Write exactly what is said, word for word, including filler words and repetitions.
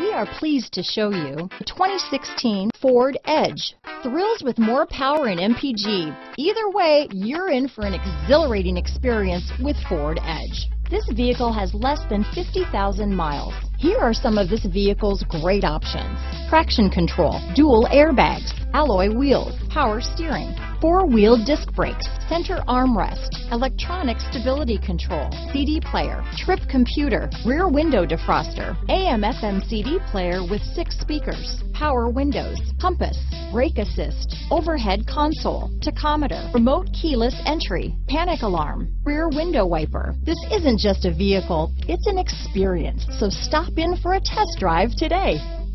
We are pleased to show you the twenty sixteen Ford Edge. Thrilled with more power and M P G. Either way, you're in for an exhilarating experience with Ford Edge. This vehicle has less than fifty thousand miles. Here are some of this vehicle's great options. Traction control, dual airbags, alloy wheels, power steering, four-wheel disc brakes, center armrest, electronic stability control, C D player, trip computer, rear window defroster, A M F M C D player with six speakers, power windows, compass, brake assist, overhead console, tachometer, remote keyless entry, panic alarm, rear window wiper. This isn't just a vehicle, it's an experience, so stop in for a test drive today.